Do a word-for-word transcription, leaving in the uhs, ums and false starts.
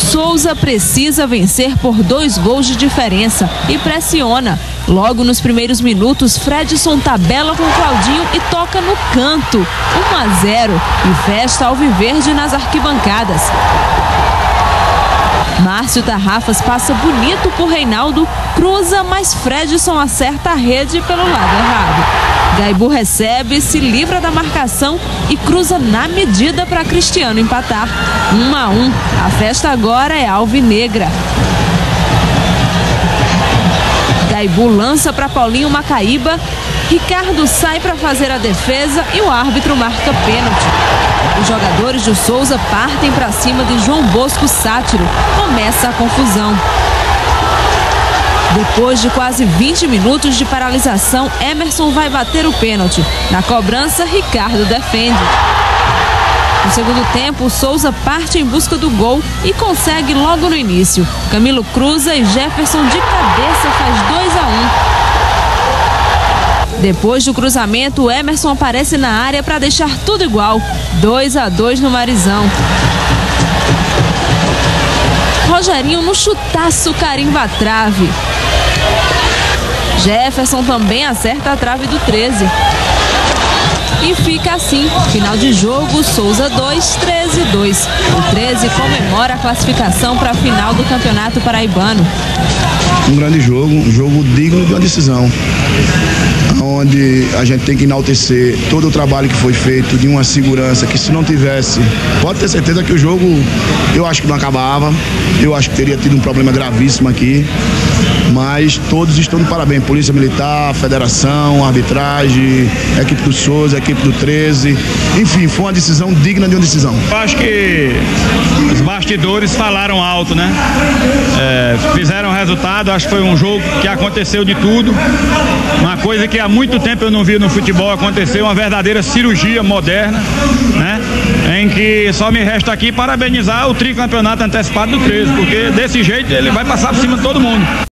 Sousa precisa vencer por dois gols de diferença e pressiona. Logo nos primeiros minutos, Fredson tabela com Claudinho e toca no canto. um a zero e festa alviverde nas arquibancadas. Márcio Tarrafas passa bonito por Reinaldo, cruza, mas Fredson acerta a rede pelo lado errado. Gaibu recebe, se livra da marcação e cruza na medida para Cristiano empatar. Um a um. A festa agora é alvinegra. Gaibu lança para Paulinho Macaíba. Ricardo sai para fazer a defesa e o árbitro marca pênalti. Os jogadores do Sousa partem para cima de João Bosco Sátiro. Começa a confusão. Depois de quase vinte minutos de paralisação, Emerson vai bater o pênalti. Na cobrança, Ricardo defende. No segundo tempo, o Sousa parte em busca do gol e consegue logo no início. Camilo cruza e Jefferson de cabeça faz dois a um. Depois do cruzamento, Emerson aparece na área para deixar tudo igual. dois a dois no Marizão. Rogerinho no chutaço carimba a trave. Jefferson também acerta a trave do treze. E fica assim. Final de jogo, Sousa dois, treze dois. O treze comemora a classificação para a final do Campeonato Paraibano. Um grande jogo, um jogo digno de uma decisão, onde a gente tem que enaltecer todo o trabalho que foi feito, de uma segurança que, se não tivesse, pode ter certeza que o jogo, eu acho que não acabava, eu acho que teria tido um problema gravíssimo aqui, mas todos estão de parabéns, Polícia Militar, Federação, Arbitragem, equipe do Sousa, equipe do treze, enfim, foi uma decisão digna de uma decisão. Eu acho que os bastidores falaram alto, né? É, fizeram resultado, acho que foi um jogo que aconteceu de tudo, uma coisa que há muito tempo eu não vi no futebol acontecer, uma verdadeira cirurgia moderna, né? Em que só me resta aqui parabenizar o tricampeonato antecipado do treze, porque desse jeito ele vai passar por cima de todo mundo.